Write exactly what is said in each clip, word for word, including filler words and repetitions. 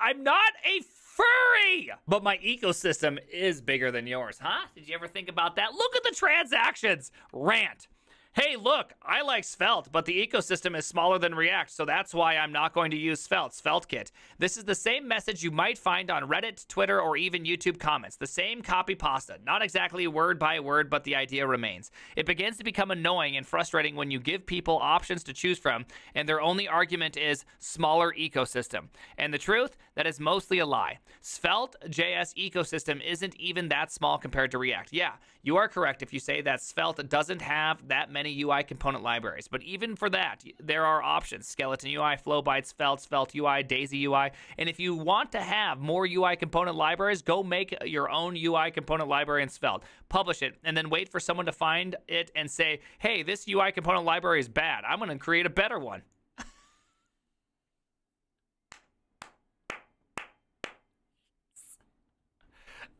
I'm not a furry, but my ecosystem is bigger than yours, huh? Did you ever think about that? Look at the transactions. Rant. Hey, look, I like Svelte, but the ecosystem is smaller than React, so that's why I'm not going to use Svelte, SvelteKit. This is the same message you might find on Reddit, Twitter, or even YouTube comments. The same copy pasta. Not exactly word by word, but the idea remains. It begins to become annoying and frustrating when you give people options to choose from, and their only argument is smaller ecosystem. And the truth? That is mostly a lie. Svelte.js ecosystem isn't even that small compared to React. Yeah, you are correct if you say that Svelte doesn't have that many U I component libraries, but even for that, there are options. Skeleton U I, Flowbite, Svelte, Svelte U I, Daisy U I, and if you want to have more U I component libraries, go make your own U I component library in Svelte, publish it, and then wait for someone to find it and say, hey, this U I component library is bad. I'm going to create a better one.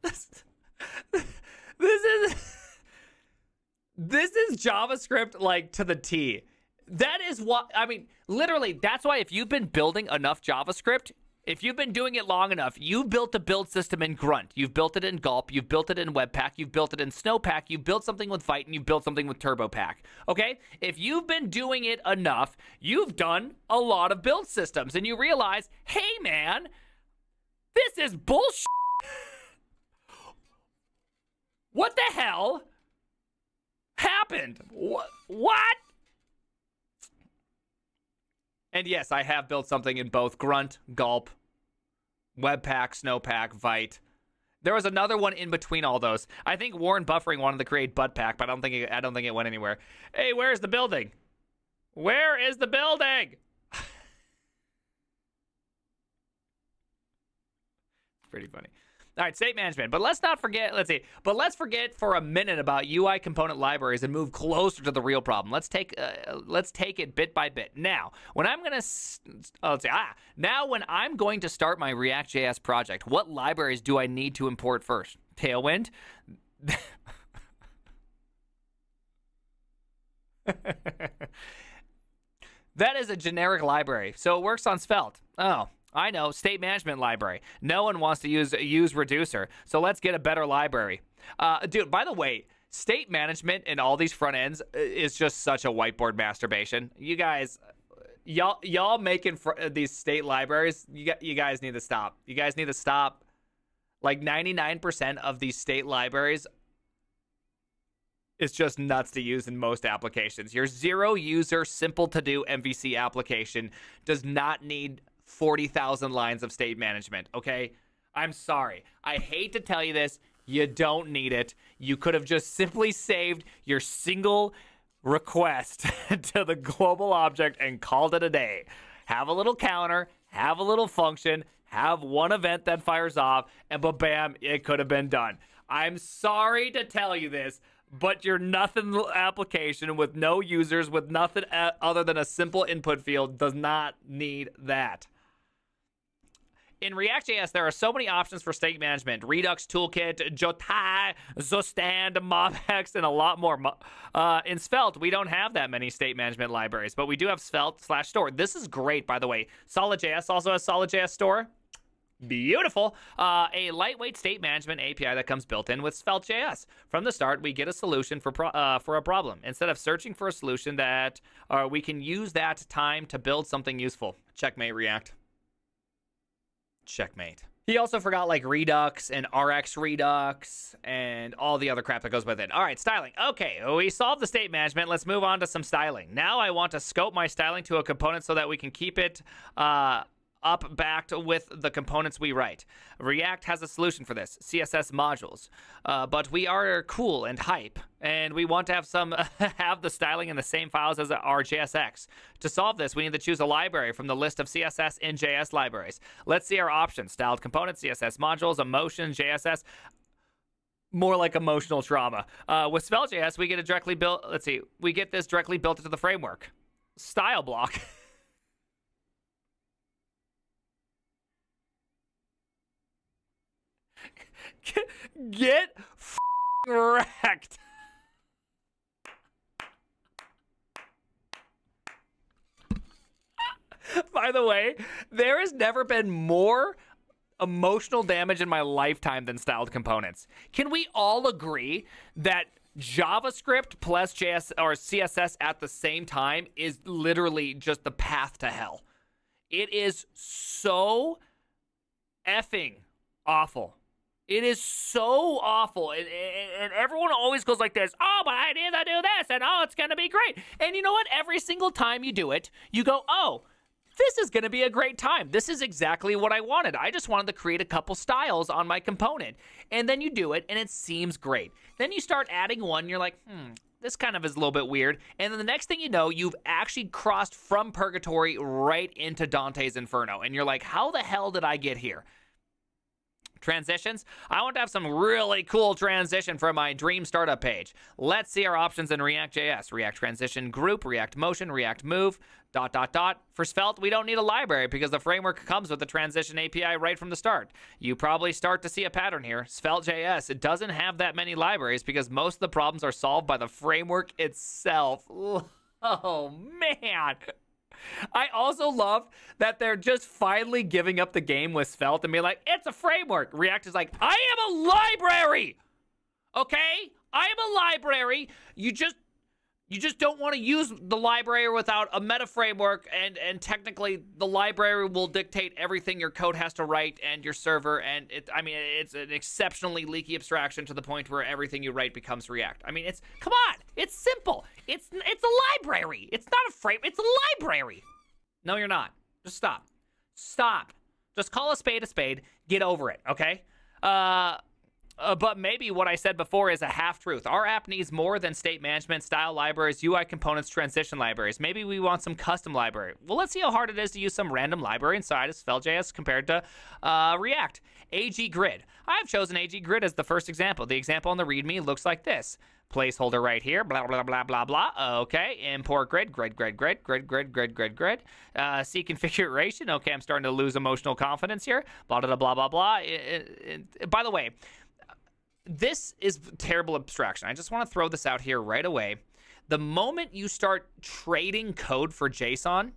this, this is... This is JavaScript, like, to the T. That is what, I mean, literally, that's why if you've been building enough JavaScript, if you've been doing it long enough, you built a build system in Grunt. You've built it in Gulp. You've built it in Webpack. You've built it in Snowpack. You've built something with Vite, and you've built something with Turbo Pack, okay? If you've been doing it enough, you've done a lot of build systems, and you realize, hey, man, this is bullshit. What the hell? Happened. What? What? And yes, I have built something in both Grunt, Gulp, Webpack, Snowpack, Vite. There was another one in between all those. I think Warren Buffering wanted to create ButtPack, but I don't think it, I don't think it went anywhere. Hey, where's the building? Where is the building? Pretty funny. All right, state management, but let's not forget, let's see, but let's forget for a minute about U I component libraries and move closer to the real problem. Let's take, uh, let's take it bit by bit. Now, when I'm gonna, oh, let's see, ah, now when I'm going to start my React.js project, what libraries do I need to import first? Tailwind? That is a generic library, so it works on Svelte. Oh. I know, state management library. No one wants to use use reducer, so let's get a better library. Uh, dude, by the way, state management and all these front ends is just such a whiteboard masturbation. You guys, y'all y'all making fr these state libraries, you, you guys need to stop. You guys need to stop. Like ninety-nine percent of these state libraries is just nuts to use in most applications. Your zero-user, simple-to-do M V C application does not need forty thousand lines of state management, okay? I'm sorry. I hate to tell you this. You don't need it. You could have just simply saved your single request to the global object and called it a day. Have a little counter, have a little function, have one event that fires off, and ba-bam, it could have been done. I'm sorry to tell you this, but your nothing application with no users, with nothing other than a simple input field does not need that. In React.js, there are so many options for state management. Redux, Toolkit, Jotai, Zustand, MobX, and a lot more. Uh, in Svelte, we don't have that many state management libraries, but we do have Svelte slash store. This is great, by the way. Solid.js also has Solid.js store. Beautiful. Uh, a lightweight state management A P I that comes built in with Svelte.js. From the start, we get a solution for, pro uh, for a problem. Instead of searching for a solution that uh, we can use that time to build something useful. Checkmate, React. Checkmate. He also forgot like Redux and R X Redux and all the other crap that goes with it. All right, styling. Okay, we solved the state management. Let's move on to some styling. Now I want to scope my styling to a component so that we can keep it uh, up backed with the components we write. React has a solution for this, C S S modules. Uh, but we are cool and hype, and we want to have some have the styling in the same files as our J S X. To solve this, we need to choose a library from the list of C S S and J S libraries. Let's see our options. Styled components, C S S modules, Emotion, J S S. More like emotional trauma. Uh, with Svelte.js, we get a directly built, let's see, we get this directly built into the framework. Style block. Get f***ing wrecked. By the the way, there has never been more emotional damage in my lifetime than styled components. Can we all agree that JavaScript plus J S or C S S at the same time is literally just the path to hell? It is so effing awful. It is so awful. And, and everyone always goes like this. Oh, but I need to do this. And oh, it's going to be great. And you know what? Every single time you do it, you go, oh, this is going to be a great time. This is exactly what I wanted. I just wanted to create a couple styles on my component. And then you do it, and it seems great. Then you start adding one, and you're like, hmm, this kind of is a little bit weird. And then the next thing you know, you've actually crossed from purgatory right into Dante's Inferno. And you're like, how the hell did I get here? Transitions. I want to have some really cool transition for my dream startup page. Let's see our options in React.js. React transition group, React motion, React move, dot, dot, dot. For Svelte, we don't need a library because the framework comes with the transition A P I right from the start. You probably start to see a pattern here. Svelte.js, it doesn't have that many libraries because most of the problems are solved by the framework itself. Oh, man. I also love that they're just finally giving up the game with Svelte and be like, it's a framework. React is like, I am a library, okay? I am a library. You just you just don't want to use the library without a meta framework, and, and technically the library will dictate everything your code has to write and your server, and it, I mean, it's an exceptionally leaky abstraction to the point where everything you write becomes React. I mean, it's, come on, it's simple. It's, it's a library. It's not a frame, it's a library. No, you're not. Just stop. Stop. Just call a spade a spade. Get over it, okay? Uh... Uh, but maybe what I said before is a half-truth. Our app needs more than state management, style libraries, U I components, transition libraries. Maybe we want some custom library. Well, let's see how hard it is to use some random library inside of Svelte.js compared to uh, React. A G Grid. I've chosen A G Grid as the first example. The example on the README looks like this. Placeholder right here, blah, blah, blah, blah, blah. Okay, import grid, grid, grid, grid, grid, grid, grid, grid, grid. Uh, see configuration. Okay, I'm starting to lose emotional confidence here. Blah, blah, blah, blah, blah. It, it, it, by the way, this is terrible abstraction. I just want to throw this out here right away. The moment you start trading code for JSON,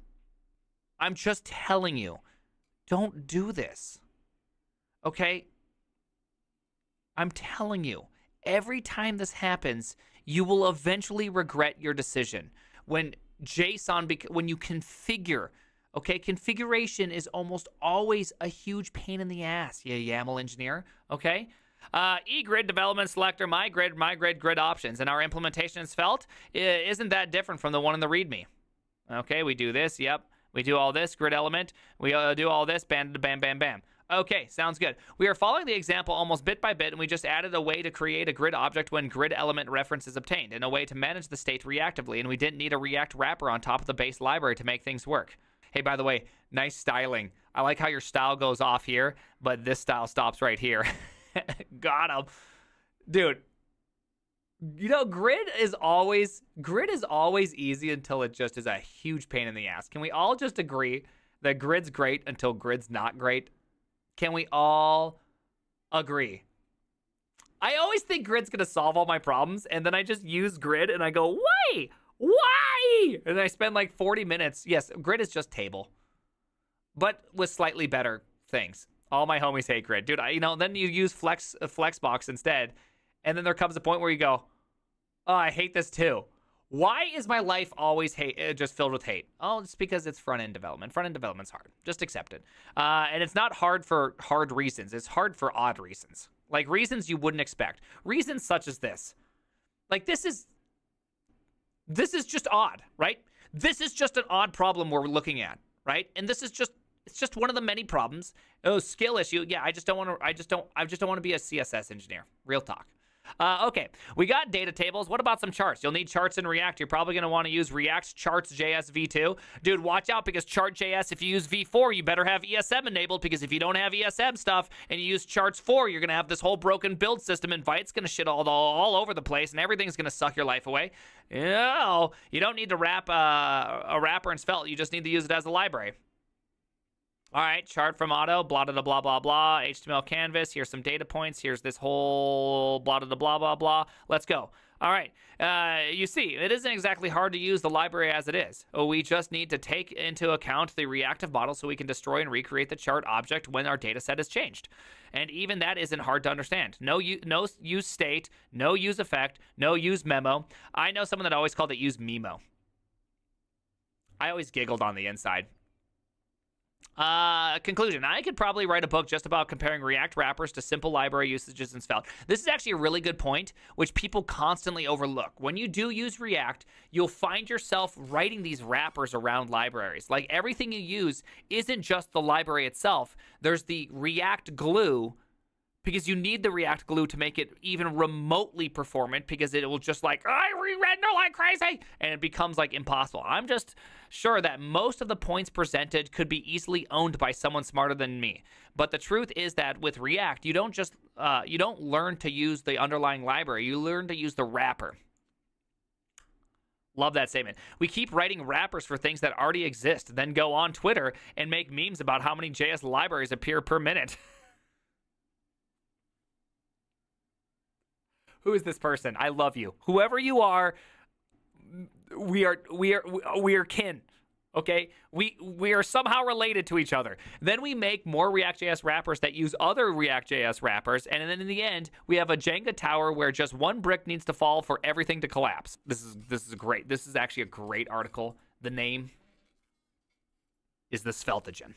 I'm just telling you, don't do this. Okay? I'm telling you, every time this happens, you will eventually regret your decision. When JSON, when you configure, okay, configuration is almost always a huge pain in the ass, you YAML engineer, okay? Uh, eGrid development selector, my grid, my grid, grid options. And our implementation in Svelte isn't that different from the one in the README. Okay, we do this, yep. We do all this, grid element. We uh, do all this, bam, bam, bam, bam. Okay, sounds good. We are following the example almost bit by bit, and we just added a way to create a grid object when grid element reference is obtained, and a way to manage the state reactively, and we didn't need a React wrapper on top of the base library to make things work. Hey, by the way, nice styling. I like how your style goes off here, but this style stops right here. Got him, dude. You know, grid is always grid is always easy until it just is a huge pain in the ass. Can we all just agree that grid's great until grid's not great? Can we all agree? I always think grid's gonna solve all my problems, and then I just use grid and I go, why, why? And I spend like forty minutes. Yes, grid is just table, but with slightly better things. All my homies hate grid. Dude, I, you know, then you use flex uh, Flexbox instead. And then there comes a point where you go, oh, I hate this too. Why is my life always hate, uh, just filled with hate? Oh, it's because it's front-end development. Front-end development's hard. Just accept it. Uh, and it's not hard for hard reasons. It's hard for odd reasons. Like reasons you wouldn't expect. Reasons such as this. Like this is, this is just odd, right? This is just an odd problem we're looking at, right? And this is just, it's just one of the many problems. Oh, skill issue. Yeah, I just don't want to, I just don't, I just don't want to be a C S S engineer. Real talk. Uh, okay, we got data tables. What about some charts? You'll need charts in React. You're probably going to want to use React's Charts.js v two. Dude, watch out because Chart.js, if you use v four, you better have E S M enabled, because if you don't have E S M stuff and you use Charts four, you're going to have this whole broken build system, and Vite's going to shit all, all over the place, and everything's going to suck your life away. No, you don't need to wrap uh, a wrapper in Svelte. You just need to use it as a library. All right, chart from auto, blah, blah, blah, blah, blah, H T M L canvas. Here's some data points. Here's this whole blah, blah, blah, blah, blah. Let's go. All right, uh, you see, it isn't exactly hard to use the library as it is. We just need to take into account the reactive model so we can destroy and recreate the chart object when our data set is changed. And even that isn't hard to understand. No, no use state, no use effect, no use memo. I know someone that always called it use memo. I always giggled on the inside. Uh, conclusion. I could probably write a book just about comparing React wrappers to simple library usages in Svelte. This is actually a really good point, which people constantly overlook. When you do use React, you'll find yourself writing these wrappers around libraries. Like, everything you use isn't just the library itself. There's the React glue, because you need the React glue to make it even remotely performant, because it will just like, I re-render like crazy, and it becomes like impossible. I'm just sure that most of the points presented could be easily owned by someone smarter than me. But the truth is that with React, you don't just, uh, you don't learn to use the underlying library, you learn to use the wrapper. Love that statement. We keep writing wrappers for things that already exist, then go on Twitter and make memes about how many J S libraries appear per minute. Who is this person? I love you. Whoever you are, we are we are we are kin. Okay? We we are somehow related to each other. Then we make more React.js wrappers that use other React.js wrappers, and then in the end, we have a Jenga tower where just one brick needs to fall for everything to collapse. This is this is great. This is actually a great article. The name is the Sveltegen.